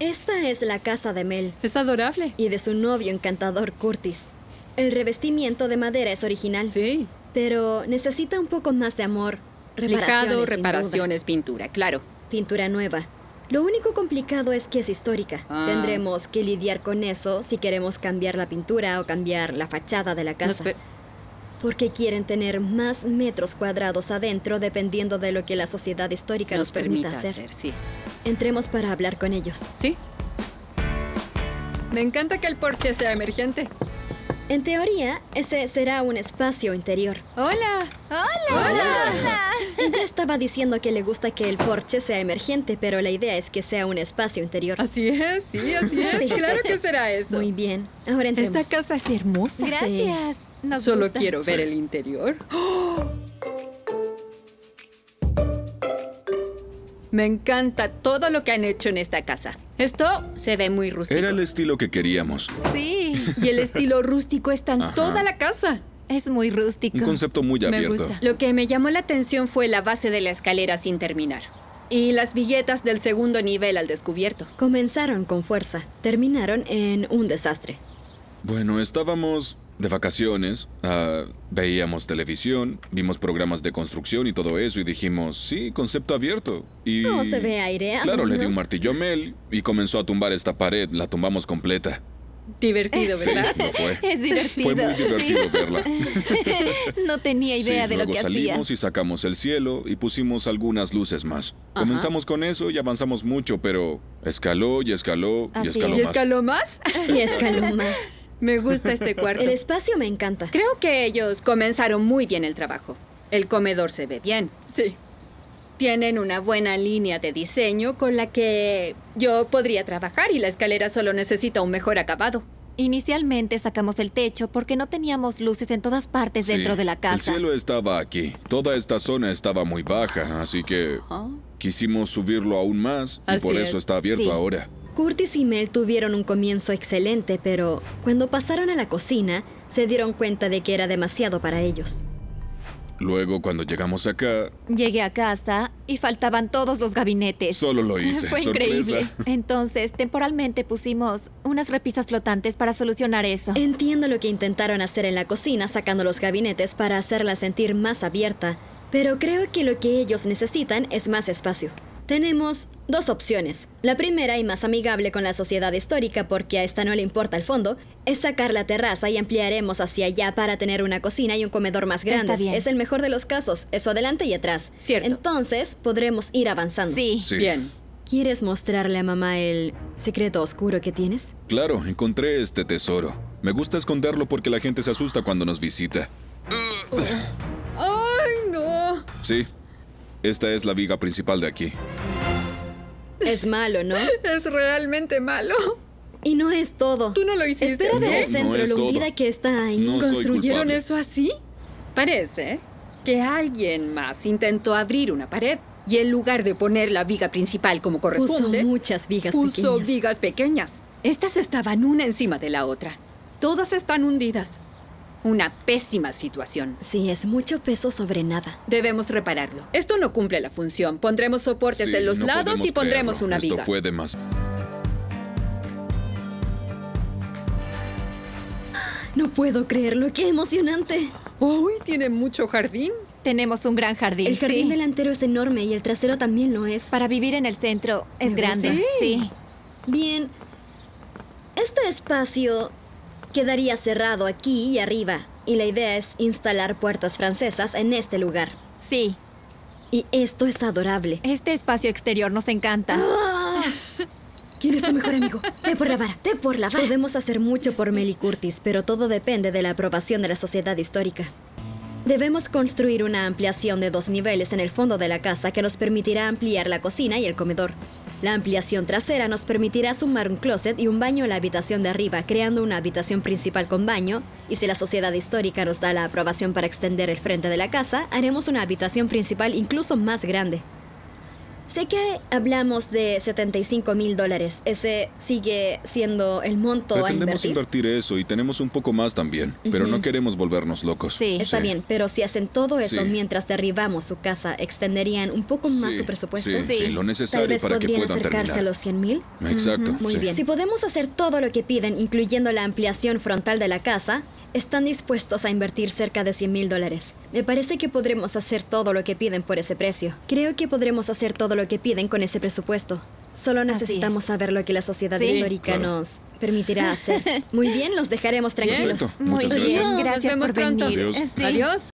Esta es la casa de Mel. Es adorable. Y de su novio encantador, Curtis. El revestimiento de madera es original. Sí. Pero necesita un poco más de amor. Lijado, reparaciones, pintura, claro. Pintura nueva. Lo único complicado es que es histórica. Tendremos que lidiar con eso si queremos cambiar la pintura o cambiar la fachada de la casa. Porque quieren tener más metros cuadrados adentro dependiendo de lo que la sociedad histórica nos permita hacer. Sí. Entremos para hablar con ellos. Sí. Me encanta que el porche sea emergente. En teoría, ese será un espacio interior. ¡Hola! ¡Hola! ¡Hola! ¡Hola! Ella estaba diciendo que le gusta que el porche sea emergente, pero la idea es que sea un espacio interior. Así es, sí, así es. Sí. Claro que será eso. Muy bien, ahora entremos. Esta casa es hermosa. Gracias. Sí. Solo quiero ver el interior. ¡Oh! Me encanta todo lo que han hecho en esta casa. Esto se ve muy rústico. Era el estilo que queríamos. Sí. Y el estilo rústico está en toda la casa. Es muy rústico. Un concepto muy abierto. Me gusta. Lo que me llamó la atención fue la base de la escalera sin terminar. Y las viguetas del segundo nivel al descubierto. Comenzaron con fuerza. Terminaron en un desastre. Bueno, estábamos de vacaciones, veíamos televisión, vimos programas de construcción y todo eso, y dijimos, sí, concepto abierto. Y no se ve aireado. Claro, le di un martillo a Mel y comenzó a tumbar esta pared. La tumbamos completa. Divertido, ¿verdad? Sí, lo fue. Es divertido. Fue muy divertido verla. No tenía idea de lo que hacía. Luego salimos y sacamos el cielo y pusimos algunas luces más. Comenzamos con eso y avanzamos mucho, pero escaló y escaló y escaló más. ¿Y escaló más? Y escaló más. Me gusta este cuarto. El espacio me encanta. Creo que ellos comenzaron muy bien el trabajo. El comedor se ve bien. Sí. Tienen una buena línea de diseño con la que yo podría trabajar y la escalera solo necesita un mejor acabado. Inicialmente sacamos el techo porque no teníamos luces en todas partes dentro de la casa. El cielo estaba aquí. Toda esta zona estaba muy baja, así que quisimos subirlo aún más y por eso está abierto ahora. Curtis y Mel tuvieron un comienzo excelente, pero cuando pasaron a la cocina, se dieron cuenta de que era demasiado para ellos. Luego, cuando llegamos acá... Llegué a casa y faltaban todos los gabinetes. Solo lo hice. Fue increíble. Entonces, temporalmente pusimos unas repisas flotantes para solucionar eso. Entiendo lo que intentaron hacer en la cocina, sacando los gabinetes para hacerla sentir más abierta, pero creo que lo que ellos necesitan es más espacio. Tenemos dos opciones. La primera y más amigable con la sociedad histórica, porque a esta no le importa el fondo, es sacar la terraza y ampliaremos hacia allá para tener una cocina y un comedor más grandes. Es el mejor de los casos. Eso adelante y atrás. Cierto. Entonces podremos ir avanzando. Sí. Bien. ¿Quieres mostrarle a mamá el secreto oscuro que tienes? Claro, encontré este tesoro. Me gusta esconderlo porque la gente se asusta cuando nos visita. ¡Ay, no! Sí. Esta es la viga principal de aquí. Es malo, ¿no? Es realmente malo. Y no es todo. Tú no lo hiciste. Espera ver el centro, lo hundida que está ahí. No ¿Construyeron eso así? Parece que alguien más intentó abrir una pared y en lugar de poner la viga principal como corresponde... Puso muchas vigas pequeñas. Estas estaban una encima de la otra. Todas están hundidas. Una pésima situación. Sí, es mucho peso sobre nada. Debemos repararlo. Esto no cumple la función. Pondremos soportes en los lados y pondremos una viga. Esto fue de más. No puedo creerlo. ¡Qué emocionante! ¡Uy! Tiene mucho jardín. Tenemos un gran jardín. El jardín delantero es enorme y el trasero también lo es. Para vivir en el centro es grande. Sí. Bien. Este espacio... quedaría cerrado aquí y arriba. Y la idea es instalar puertas francesas en este lugar. Sí. Y esto es adorable. Este espacio exterior nos encanta. ¡Oh! ¿Quién es tu mejor amigo? Ve por la vara, ve por la vara. Podemos hacer mucho por Mel y Curtis, pero todo depende de la aprobación de la sociedad histórica. Debemos construir una ampliación de 2 niveles en el fondo de la casa que nos permitirá ampliar la cocina y el comedor. La ampliación trasera nos permitirá sumar un closet y un baño a la habitación de arriba, creando una habitación principal con baño, y si la sociedad histórica nos da la aprobación para extender el frente de la casa, haremos una habitación principal incluso más grande. Sé que hablamos de $75,000. Ese sigue siendo el monto a invertir. Pretendemos invertir eso y tenemos un poco más también, pero no queremos volvernos locos. Sí, está bien, pero si hacen todo eso mientras derribamos su casa, ¿extenderían un poco más su presupuesto? Sí, lo necesario para que puedan terminar. ¿Podrían acercarse a los 100,000? Exacto. Muy bien. Si podemos hacer todo lo que piden, incluyendo la ampliación frontal de la casa, están dispuestos a invertir cerca de $100,000. Me parece que podremos hacer todo lo que piden por ese precio. Creo que podremos hacer todo lo que piden con ese presupuesto. Solo necesitamos saber lo que la sociedad histórica nos permitirá hacer. Muy bien, los dejaremos tranquilos. Perfecto. Muchas gracias. Gracias por venir. Adiós. Adiós.